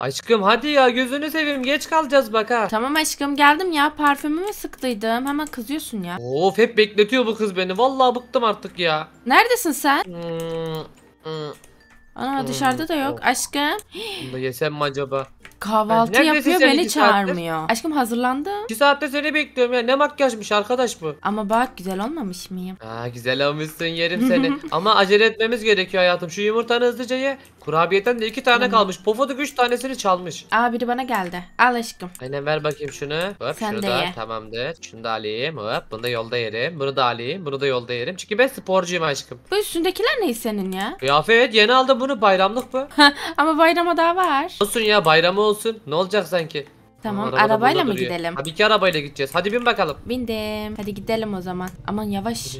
Aşkım hadi ya, gözünü seveyim, geç kalacağız bak ha. Tamam aşkım geldim ya, parfümümü sıktıydım, hemen kızıyorsun ya. Of, hep bekletiyor bu kız beni, vallahi bıktım artık ya. Neredesin sen? Ana dışarıda da yok aşkım. Bunu da yesem mi acaba? Kahvaltı yapıyor, beni çağırmıyor. Saattir? Aşkım hazırlandım. 2 saatte seni bekliyorum ya, ne makyajmış arkadaş bu. Ama bak güzel olmamış mıyım? Aa, güzel olmuşsun, yerim seni. Ama acele etmemiz gerekiyor hayatım, şu yumurtanı hızlıca ye. Kurabiyeden de 2 tane kalmış, pofuduk 3 tanesini çalmış. Aa, biri bana geldi, al aşkım. Aynen, ver bakayım şunu. Hop, sen şunu de da ye. Tamamdır, şunu da alayım, hop, bunu da yolda yerim. Bunu da alayım, bunu da yolda yerim. Çünkü ben sporcuyum aşkım. Bu üstündekiler ne senin ya? Kıyafet, yeni aldım bunu, bayramlık bu. Ama bayrama daha var. Olsun ya, bayramı olsun, ne olacak sanki. Tamam, arabayla mı duruyor. Gidelim? Tabii ki arabayla gideceğiz. Hadi bin bakalım. Bindim. Hadi gidelim o zaman. Aman yavaş.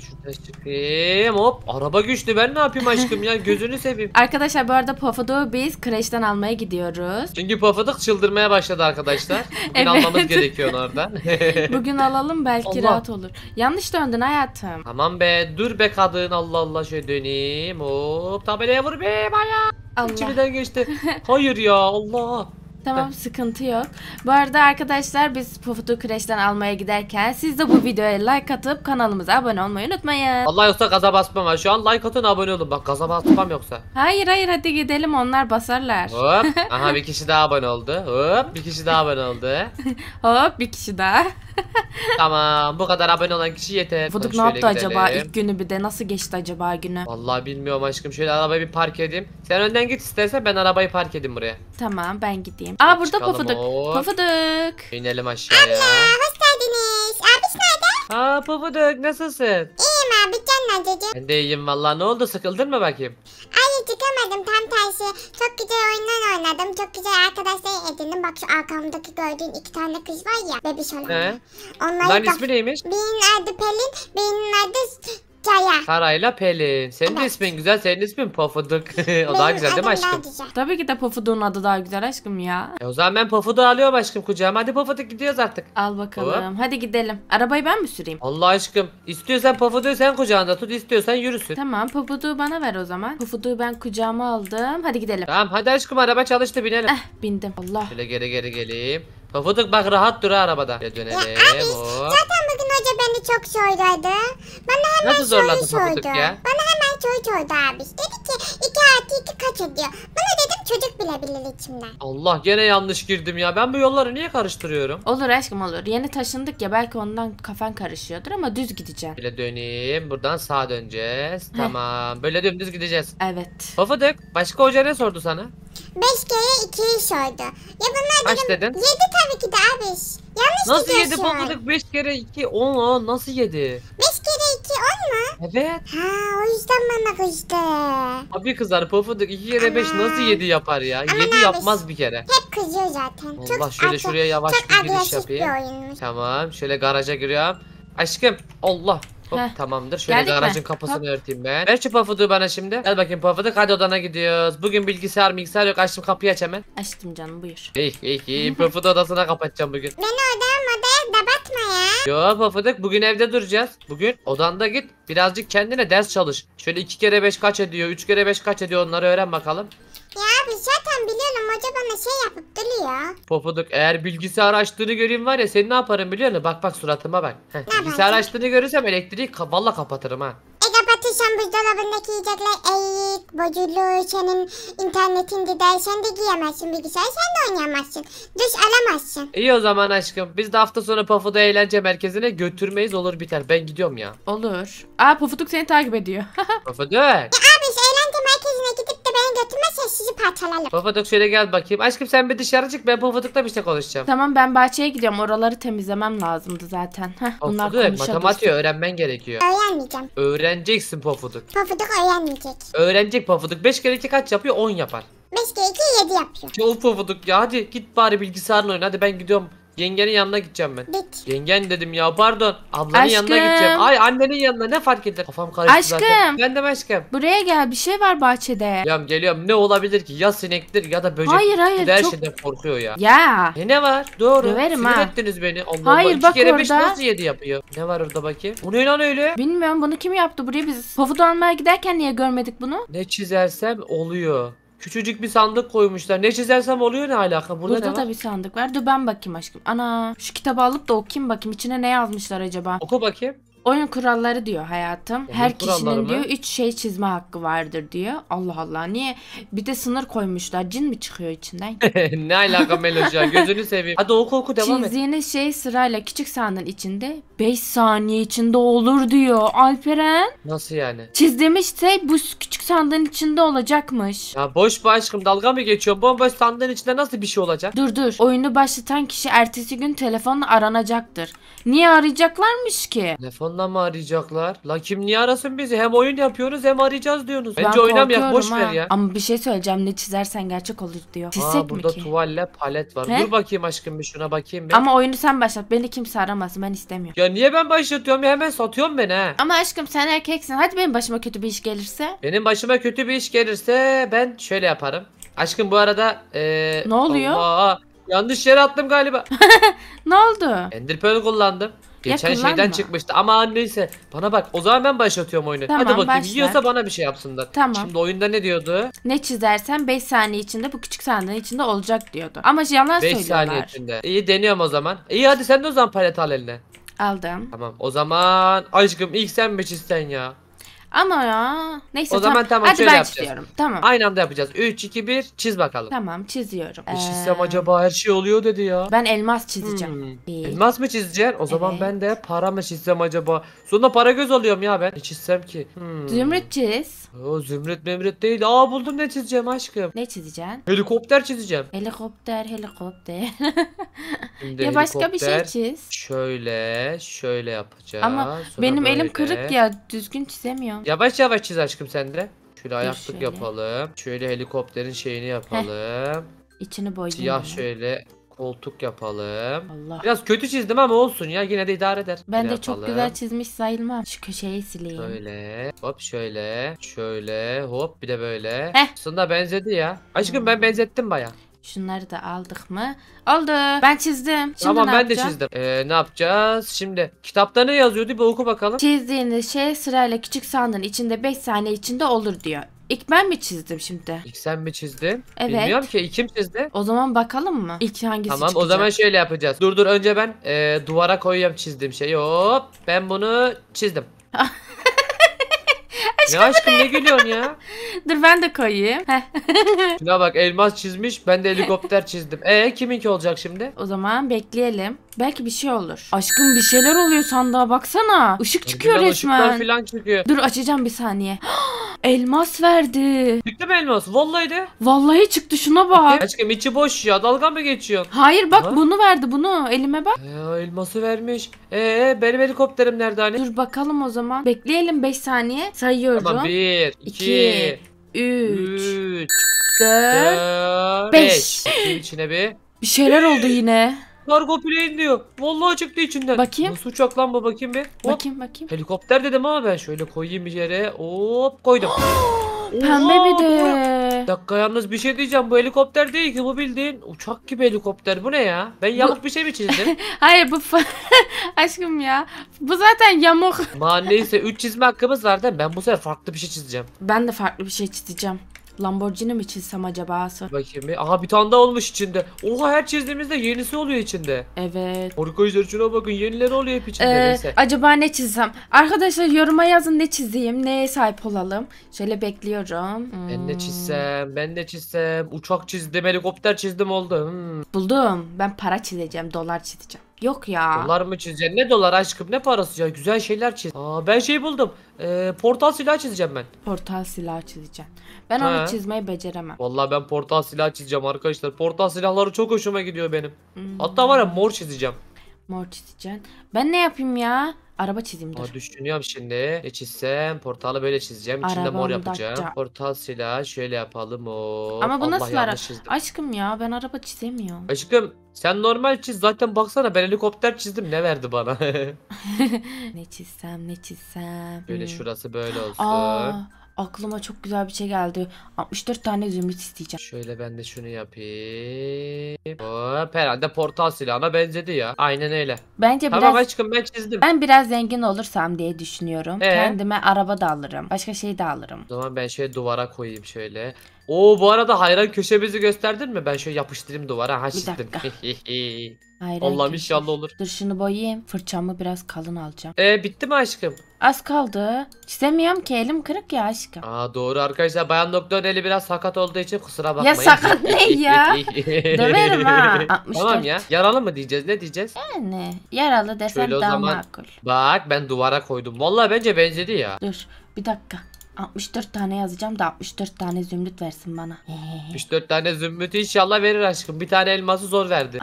Hop, araba güçlü. Ben ne yapayım aşkım ya? Gözünü seveyim. Arkadaşlar bu arada pofuduk biz kreşten almaya gidiyoruz. Çünkü pofuduk çıldırmaya başladı arkadaşlar. Bugün almamız gerekiyor oradan. Bugün alalım, belki Allah rahat olur. Yanlış döndün hayatım. Tamam be, dur be kadın. Allah Allah, şöyle döneyim. Hop, tabelaya vur be bayağı. Allah. İçimden geçti. Hayır ya, Allah. Tamam, sıkıntı yok. Bu arada arkadaşlar biz pofuduk kreşten almaya giderken siz de bu videoya like atıp kanalımıza abone olmayı unutmayın. Allah yoksa gaza basmam ha. Şu an like atın, abone olun. Bak gaza basmam yoksa. Hayır hayır, hadi gidelim, onlar basarlar. Hop. Aha, bir kişi daha abone oldu. Hop, bir kişi daha abone oldu. Hop, bir kişi daha. Tamam, bu kadar abone olan kişi yeter. Pofuduk ne yaptı gidelim acaba ilk günü, bir de nasıl geçti acaba günü? Vallahi bilmiyorum aşkım. Şöyle arabayı bir park edeyim. Sen önden git istersen, ben arabayı park edeyim buraya. Tamam, ben gideyim. Aa, burada pofuduk. Pofuduk. İnelim aşağıya. Abla hoş geldiniz. Abiş nerede? Aa, pofuduk nasılsın? İyiyim abi, canım acıcı. Ben de iyiyim valla. Ne oldu, sıkıldın mı bakayım? Hayır, çıkamadım, tam tersi. Çok güzel oyunlar oynadım. Çok güzel arkadaşlar edindim. Bak şu arkamdaki gördüğün 2 tane kız var ya, bebiş olan. Onların ismi neymiş? Birinin adı Pelin, birinin adı Kaya. Karayla Pelin. Senin de ismin güzel. Senin ismin pofuduk. O benim daha güzel değil mi aşkım? Tabii ki de pofuduğun adı daha güzel aşkım ya. O zaman ben pofuduğu alıyorum aşkım kucağıma. Hadi pofuduk, gidiyoruz artık. Al bakalım. Hop. Hadi gidelim. Arabayı ben mi süreyim? Allah aşkım. İstiyorsan pofuduğu sen kucağında tut, istiyorsan yürüsün. Tamam, pofuduğu bana ver o zaman. Pofuduğu ben kucağıma aldım. Hadi gidelim. Tamam hadi aşkım, araba çalıştı, binelim. Bindim. Allah. Şöyle geri geleyim. Pofuduk bak rahat dur arabada. Şöyle dönelim. Ya, zaten bugün hoca beni çok zorladı. Bana hemen soru sordu. Bana hemen soru sordu abi. Dedi ki 2 artı 2 kaç ediyor? Bana dedim çocuk bilebilir içimden. Allah, gene yanlış girdim ya. Ben bu yolları niye karıştırıyorum? Olur aşkım olur. Yeni taşındık ya, belki ondan kafan karışıyordur ama düz gideceğim. Böyle döneyim. Buradan sağa döneceğiz. Tamam. Böyle dümdüz gideceğiz. Evet. Pofuduk başka hoca ne sordu sana? 5 kere 2'yi sordu. Ya bunlar kaç dedim, dedin? 7 tabii ki de abi. Yanlış nasıl gidiyorsun? Nasıl 7 pofuduk? 5 kere 2 10. Nasıl 7? 5 kere 2 10 mu? Evet. Ha, o yüzden bana kızdı. Abi kızlar, pofuduk 2 kere 5 nasıl 7 yapar ya? Aman 7 abi, yapmaz bir kere. Hep kızıyor zaten. Allah, çok şöyle şuraya yavaş bir giriş yapayım. Tamam, şöyle garaja giriyorum. Aşkım Allah. Hop, tamamdır. Şöyle garajın kapısını örteyim ben. Ver şu pofuduğu bana şimdi. Gel bakayım pofuduk, hadi odana gidiyoruz. Bugün bilgisayar yok. Açtım kapıyı, aç hemen. Açtım canım, buyur. İyi pofuduğu odasına kapatacağım bugün. Beni odaya da batma ya. Yo pofuduk, bugün evde duracağız. Bugün odanda git, birazcık kendine ders çalış. Şöyle 2 kere 5 kaç ediyor, 3 kere 5 kaç ediyor, onları öğren bakalım. Ya abi zaten biliyorum, hoca bana şey yapıp duruyor. Pofuduk eğer bilgisayar açtığını göreyim var ya, seni ne yaparım biliyor musun? Bak bak suratıma bak. Bilgisayar açtığını görürsem elektriği valla kapatırım ha. Kapatırsam buzdolabındaki yiyecekler eğik, bozulur, senin internetin gider, sen de giyemezsin bilgisayar, sen de oynayamazsın, duş alamazsın. İyi o zaman aşkım, biz de hafta sonu pofuduk eğlence merkezine götürmeyiz, olur biter, ben gidiyorum ya. Olur. Aa, pofuduk seni takip ediyor. Pofuduk. Ya abi eğlence merkezine gidip de beni götürmezsen sizi parçalarım. Pofuduk şöyle gel bakayım. Aşkım sen bir dışarı çık, ben pofudukla bir şey konuşacağım. Tamam, ben bahçeye gidiyorum, oraları temizlemem lazımdı zaten. Bunlar konuşa matematiği öğrenmen gerekiyor. Öğrenmeyeceğim. Öğreneceksin pofuduk. Pofuduk öğrenmeyecek. Öğrenecek pofuduk. 5 kere 2 kaç yapıyor? 10 yapar. 5 kere 2 7 yapıyor. Çok pofuduk ya, hadi git bari bilgisayarla oyna, hadi ben gidiyorum. Yengenin yanına gideceğim ben. Git. Yengen dedim ya, pardon. Ablanın aşkım yanına gideceğim. Ay, annenin yanına, ne fark eder? Kafam karıştı aşkım zaten. Ben de aşkım. Buraya gel, bir şey var bahçede. Ya geliyorum, ne olabilir ki? Ya sinektir ya da böcek. Hayır hayır. Her çok şeyden korkuyor ya. Ya. Ne var? Doğru. Döverim sinir ha. Ettiniz beni. Allah hayır Allah. 2 kere 5 nasıl 7 yapıyor? Ne var orada bakayım? Bu ne lan öyle? Bilmiyorum, bunu kim yaptı buraya biz? Pofuduk almaya giderken niye görmedik bunu? Ne çizersem oluyor. Küçücük bir sandık koymuşlar. Ne çizersem oluyor, ne alaka? Burada da bir sandık var. Dur ben bakayım aşkım. Ana şu kitabı alıp da okuyayım bakayım. İçine ne yazmışlar acaba? Oku bakayım. Oyun kuralları diyor hayatım. Oyun her kişinin diyor 3 şey çizme hakkı vardır diyor. Allah Allah, niye? Bir de sınır koymuşlar. Cin mi çıkıyor içinden? Ne alaka Meloca? Gözünü seveyim. Hadi oku devam et. Çizdiğiniz şey sırayla küçük sandığın içinde 5 saniye içinde olur diyor. Alperen. Nasıl yani? Çizdiğimiz şey bu küçük sandığın içinde olacakmış. Ya boş be aşkım, dalga mı geçiyor? Bomboş sandığın içinde nasıl bir şey olacak? Dur. Oyunu başlatan kişi ertesi gün telefonla aranacaktır. Niye arayacaklarmış ki? Telefon mı arayacaklar? La kim niye arasın bizi? Hem oyun yapıyoruz hem arayacağız diyorsunuz. Bence oynamayak, boş ver ya. Ama bir şey söyleyeceğim, ne çizersen gerçek olur diyor. Çizsek mi ki? Burada tuvalle palet var. He? Dur bakayım aşkım, bir şuna bakayım. Ama oyunu sen başlat. Beni kimse aramasın. Ben istemiyorum. Ya niye ben başlatıyorum ya? Hemen satıyorum beni ha. Ama aşkım sen erkeksin. Hadi benim başıma kötü bir iş gelirse? Benim başıma kötü bir iş gelirse ben şöyle yaparım. Aşkım bu arada ne oluyor? Allah, yanlış yere attım galiba. Ne oldu? Enderpearl kullandım. Geçen şeyden çıkmıştı ama neyse. Bana bak, o zaman ben başlatıyorum oyunu. Tamam, hadi bakayım başlar. Yiyorsa bana bir şey yapsınlar. Tamam. Şimdi oyunda ne diyordu? Ne çizersen 5 saniye içinde bu küçük sandığın içinde olacak diyordu. Ama yalan söylüyorlar. 5 saniye içinde. İyi, deniyorum o zaman. İyi, hadi sen de o zaman palet al eline. Aldım. Tamam o zaman aşkım ilk sen mi çizsen ya? Ama ya. Neyse o zaman tamam, hadi şöyle ben yapacağız. Çiziyorum. Tamam. Aynı anda yapacağız. 3, 2, 1 çiz bakalım. Tamam çiziyorum. Çizsem acaba her şey oluyor dedi ya. Ben elmas çizeceğim. Elmas mı çizeceksin? O zaman evet. Ben de para mı çizsem acaba? Sonra para göz oluyorum ya ben. Ne çizsem ki? Zümrüt çiz. O zümrüt memrüt değil. Aa buldum ne çizeceğim aşkım. Ne çizeceksin? Helikopter çizeceğim. Helikopter. Ya başka bir şey çiz. Şöyle yapacağız. Ama sonra benim elim kırık ya, düzgün çizemiyorum. Yavaş yavaş çiz aşkım sen de. Şöyle ayaklık yapalım. Şöyle helikopterin şeyini yapalım. İçini boyayalım. Siyah şöyle koltuk yapalım. Allah. Biraz kötü çizdim ama olsun ya, yine de idare eder. Ben de çok güzel çizmiş sayılmam. Şu köşeyi sileyim. Şöyle hop, şöyle hop, bir de böyle. Aslında benzedi ya. Aşkım ben benzettim bayağı. Şunları da aldık mı? Oldu. Ben çizdim. Şimdi tamam ben de çizdim. Ne yapacağız? Şimdi kitapta ne yazıyordu? Bir oku bakalım. Çizdiğiniz şey sırayla küçük sandığın içinde 5 saniye içinde olur diyor. İlk ben mi çizdim şimdi? İlk sen mi çizdin? Evet. Bilmiyorum ki kim çizdi? O zaman bakalım mı? İlk hangisi tamam, çıkacak? O zaman şöyle yapacağız. Dur önce ben duvara koyayım çizdiğim şeyi. Hop ben bunu çizdim. Ne aşkım ne gülüyorsun ya? Dur ben de koyayım. Şuna bak, elmas çizmiş, ben de helikopter çizdim. Kiminki olacak şimdi? O zaman bekleyelim. Belki bir şey olur. Aşkım bir şeyler oluyor sandığa baksana. Işık çıkıyor resmen. Işıklar falan çıkıyor. Dur açacağım bir saniye. Elmas verdi. Çıktı mı elmas? Vallahi de. Vallahi çıktı, şuna bak. Aşkım içi boş ya, dalga mı geçiyorsun? Hayır bak bunu verdi, bunu elime bak. Elması vermiş. Benim helikopterim nerede hani? Dur bakalım o zaman. Bekleyelim 5 saniye. Sayıyorum. Tamam 1, 2, 3, 4, 5. İçine bir şeyler oldu yine. Kargo plane diyor. Vallahi çıktı içinden. Bakayım. Nasıl uçak lan bu, bakayım bir. Hop. Bakayım. Helikopter dedim ama ben şöyle koyayım bir yere. Hop koydum. Pembe bir de. Bir dakika, yalnız bir şey diyeceğim. Bu helikopter değil ki, bu bildiğin uçak gibi helikopter. Bu ne ya? Ben yamuk bir şey mi çizdim? Hayır bu aşkım ya. Bu zaten yamuk. Neyse 3 çizme hakkımız var da ben bu sefer farklı bir şey çizeceğim. Ben de farklı bir şey çizeceğim. Lamborghini mi çizsem acaba? Bakayım bir. Aha bir tane daha olmuş içinde. Oha her çizdiğimizde yenisi oluyor içinde. Evet. Arkadaşlar şuna bakın, yenileri oluyor hep içinde. Acaba ne çizsem? Arkadaşlar yoruma yazın, ne çizeyim? Neye sahip olalım? Şöyle bekliyorum. Ben ne çizsem? Uçak çizdim, helikopter çizdim oldu. Buldum. Ben para çizeceğim, dolar çizeceğim. Yok ya. Dolar mı çizeceksin? Ne dolar aşkım, ne parası ya? Güzel şeyler çiz. Ben şey buldum. Portal silahı çizeceğim ben. Portal silahı çizeceğim. Ben onu çizmeyi beceremem. Vallahi ben portal silahı çizeceğim arkadaşlar. Portal silahları çok hoşuma gidiyor benim. Hatta var ya, mor çizeceğim. Mor çizeceksin. Ben ne yapayım ya? Araba çizeyim dur. Düşünüyorum şimdi. Ne çizsem? Portalı böyle çizeceğim. İçinde arabam mor yapacağım. Portal silahı şöyle yapalım o. Ama bu Allah nasıl araba? Aşkım ya ben araba çizemiyorum. Aşkım sen normal çiz. Zaten baksana ben helikopter çizdim. Ne verdi bana? Ne çizsem. Böyle şurası böyle olsun. Aklıma çok güzel bir şey geldi. 64 tane zümrüt isteyeceğim. Şöyle ben de şunu yapayım. Hop, herhalde portal silahına benzedi ya. Aynen öyle. Bence tamam biraz... aşkım ben çizdim. Ben biraz zengin olursam diye düşünüyorum. Kendime araba da alırım. Başka şey de alırım. O zaman ben şöyle duvara koyayım şöyle. Oo, bu arada hayran köşemizi gösterdin mi? Ben şöyle yapıştırayım duvara. Ha, bir dakika. Allah'ım inşallah olur. Dur şunu boyayayım. Fırçamı biraz kalın alacağım. Bitti mi aşkım? Az kaldı. Çizemiyorum ki, elim kırık ya aşkım. Aa, doğru arkadaşlar. Bayan Doktor'un eli biraz sakat olduğu için kusura bakmayın. Ya sakat ne ya? Döverim ha. 64. Tamam ya. Yaralı mı diyeceğiz? Ne diyeceğiz? Yani yaralı desem şöyle daha zaman... makul. Bak ben duvara koydum. Vallahi bence benzedi ya. Dur bir dakika. 64 tane yazacağım da 64 tane zümrüt versin bana. 64 tane zümrüt inşallah verir aşkım. Bir tane elması zor verdi.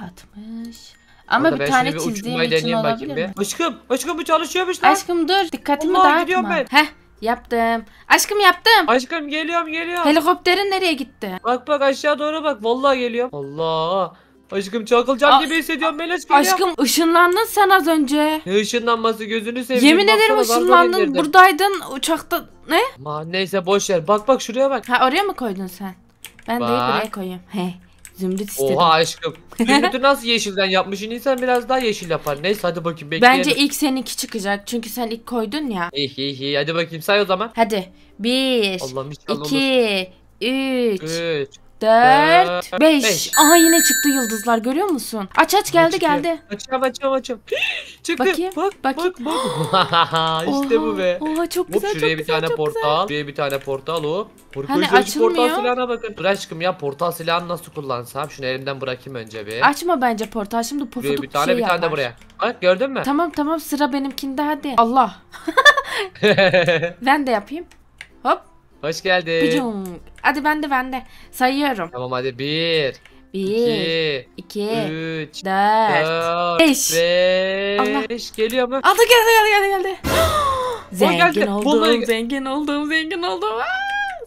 60. Ama bir tane çizdiğim için olabilir mi? Aşkım, aşkım bu çalışıyormuş lan. Aşkım dur, dikkatimi dağıtma. Heh, yaptım. Aşkım yaptım. Aşkım geliyorum. Helikopterin nereye gitti? Bak aşağı doğru bak. Vallahi geliyorum. Allah. Aşkım çakılacağım gibi hissediyorum ben aşkım. Aşkım ışınlandın sen az önce. Ne ışınlanması, gözünü seveyim. Yemin ederim ışınlandın. Buradaydın uçakta. Ne? Aman neyse boşver. Bak şuraya bak. Ha, oraya mı koydun sen? Ben de buraya koyayım. He. Zümrüt istedim. Oha aşkım. Zümrüt'ü nasıl yeşilden yapmışsın? İnsan biraz daha yeşil yapar. Neyse hadi bakayım bekleyelim. Bence ilk seninki çıkacak. Çünkü sen ilk koydun ya. İyi hadi bakayım say o zaman. Hadi. 1 2 3 4 5. Aha yine çıktı yıldızlar, görüyor musun? Aç geldi. Açam. Çıktı. Bak. İşte oha, bu be. Oha çok güzel. Şuraya bir tane portal. Şuraya bir tane portal o. Hani açılmıyor. Portal silahına bakın. Dur aşkım ya, portal silahını nasıl kullansam? Şunu elimden bırakayım önce bir. Açma bence portal, şimdi pofuduk bir şey yapar. Bir tane de buraya. Bak gördün mü? Tamam sıra benimkinde hadi. Allah. Ben de yapayım. Hop. Hoş geldin. Pıcım. Hadi ben de sayıyorum. Tamam hadi 1, 2, 3, 4, 5. Geliyor mu? Aldı geldi. Zengin oldum.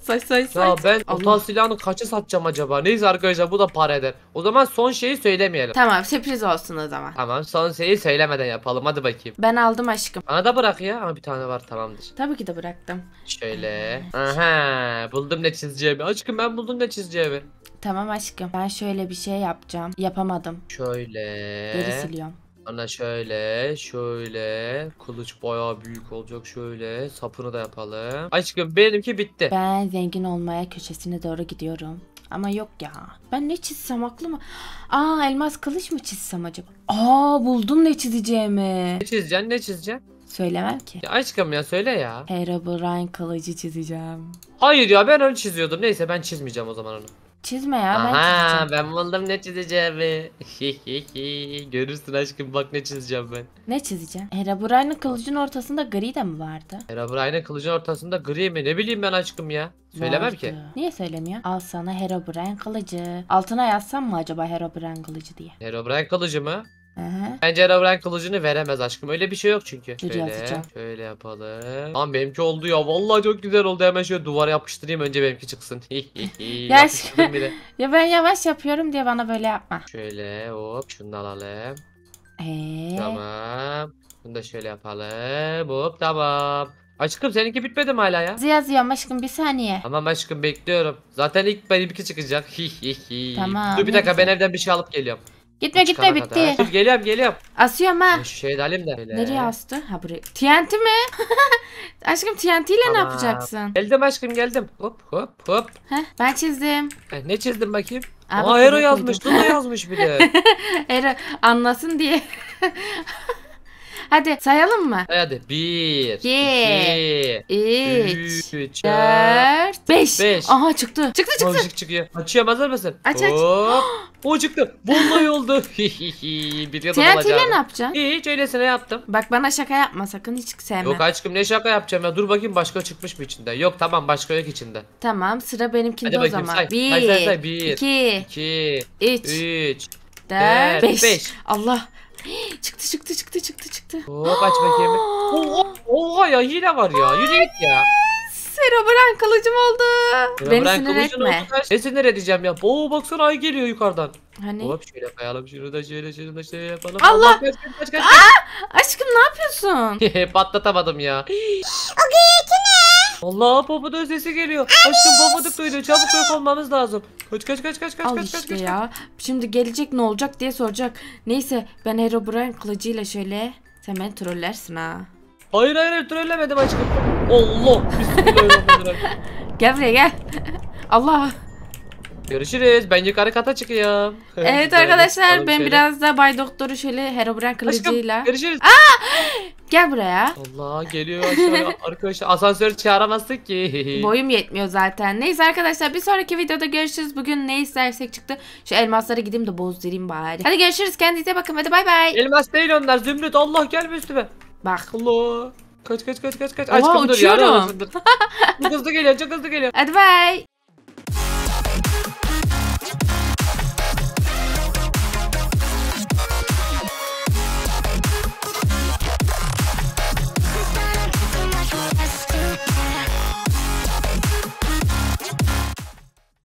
Say. Ya ben otan silahını kaça satacağım acaba? Neyse arkadaşlar bu da para eder. O zaman son şeyi söylemeyelim. Tamam, sürpriz olsun o zaman. Tamam, son şeyi söylemeden yapalım hadi bakayım. Ben aldım aşkım. Bana da bırak ya, ama bir tane var tamamdır. Tabii ki de bıraktım. Şöyle. Aha, buldum ne çizeceğimi. Aşkım ben buldum ne çizeceğimi. Tamam aşkım. Ben şöyle bir şey yapacağım. Yapamadım. Şöyle. Geri siliyorum. Ana şöyle kılıç bayağı büyük olacak, şöyle sapını da yapalım. Aşkım benimki bitti. Ben zengin olmaya köşesine doğru gidiyorum. Ama yok ya. Ben ne çizsem aklıma? Aa, elmas kılıç mı çizsem acaba? Aa, buldum ne çizeceğimi. Ne çizeceksin? Söylemem ki. Ya aşkım ya söyle ya. Herobrine kılıcı çizeceğim. Hayır ya, ben onu çiziyordum. Neyse ben çizmeyeceğim o zaman onu. Çizme ya. Aha, ben buldum ne çizeceğimi. Görürsün aşkım, bak ne çizeceğim ben. Ne çizeceğim? Herobrine'ın kılıcın ortasında gri de mi vardı? Herobrine'ın kılıcın ortasında gri mi? Ne bileyim ben aşkım ya. Söylemem ki. Niye söylemiyor? Al sana Herobrine kılıcı. Altına yazsam mı acaba Herobrine kılıcı diye? Herobrine kılıcı mı? Aha. Bence Herobrine kılıcını veremez aşkım. Öyle bir şey yok çünkü. Şöyle yapalım. Tamam benimki oldu ya. Vallahi çok güzel oldu. Hemen şöyle duvara yapıştırayım önce benimki çıksın. Yapıştırdım bile. Ya ben yavaş yapıyorum diye bana böyle yapma. Şöyle hop şunu alalım. Tamam. Bunu da şöyle yapalım. Hop tamam. Aşkım seninki bitmedi mi hala ya? Yazıyorum aşkım, bir saniye. Tamam aşkım bekliyorum. Zaten ilk benimki çıkacak. Tamam. Dur bir dakika, ben evden bir şey alıp geliyorum. Gitme bitti. Dur, geliyorum. Asıyorum ha. Şey de alayım da. Nereye astı? Ha buraya. TNT mi? Aşkım TNT ile ne yapacaksın? Geldim aşkım geldim. Hop. Heh, ben çizdim. Ne çizdim bakayım? Aa, Hero yazmış. Duna yazmış bir de. Hero anlasın diye. Hadi sayalım mı? Hadi 1, 2, 3, 4, 5. Aha çıktı. Boncuk çıkıyor. Açıyorum, hazır mısın? Aç. O çıktı. Vallahi oldu. Bir yıl olacak. TNT'yle ne yapacaksın? Hiç, öylesine yaptım. Bak bana şaka yapma sakın, hiç sevmem. Yok aşkım ne şaka yapacağım ya, dur bakayım başka çıkmış mı içinde? Yok tamam, başka yok içinde. Tamam sıra benimkinde o zaman. 1, 2, 3, 4, 5. Allah. Çıktı. Hop aç bakayım. Oha ya, hile var ya. Yürü git ya. Herobrine kılıcım oldu. Beni sinir etme. Ne sinir edeceğim ya. Oo baksana ay geliyor yukarıdan. Hani? Hop şöyle koyalım, şunu da yapalım. Allah. Kaç. Aa, aşkım ne yapıyorsun? Patlatamadım ya. Allah, pofuduk sesi geliyor. Aşkım pofuduk duyuyor. Çabuk yok olmamız lazım. Kaç. Al işte ya. Şimdi gelecek ne olacak diye soracak. Neyse ben Herobrine kılıcıyla şöyle. Sen beni trollersin ha. Hayır trollemedim aşkım. Allah. Bismillahirrahmanirrahim. Gel buraya gel. Allah. Görüşürüz. Ben yukarı kata çıkıyorum. Evet arkadaşlar, ben biraz da Bay Doktor'u şöyle Herobrine kılıcıyla. Görüşürüz. Aa! Gel buraya. Allah geliyor aşağıya. Arkadaşlar asansör çağıramazdık ki. Boyum yetmiyor zaten. Neyse arkadaşlar, bir sonraki videoda görüşürüz. Bugün ne istersek çıktı. Şu elmaslara gideyim de bozdurayım bari. Hadi görüşürüz, kendinize bakın, hadi bay bay. Elmas değil onlar Zümrüt, Allah gelme üstüme. Bak. Allah. Kaç. Aşkım dur ya. Çok hızlı geliyor. Hadi bay.